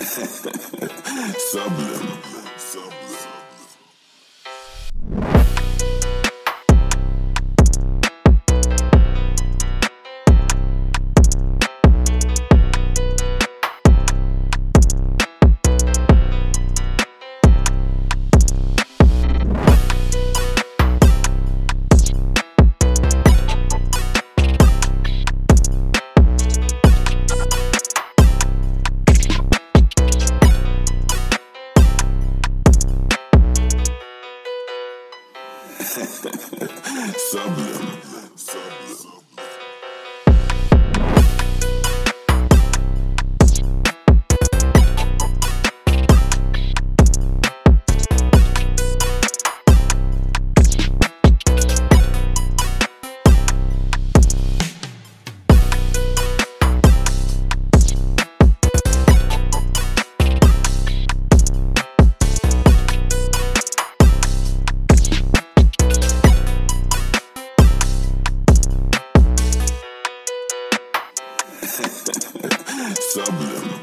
Sublime. Sublime.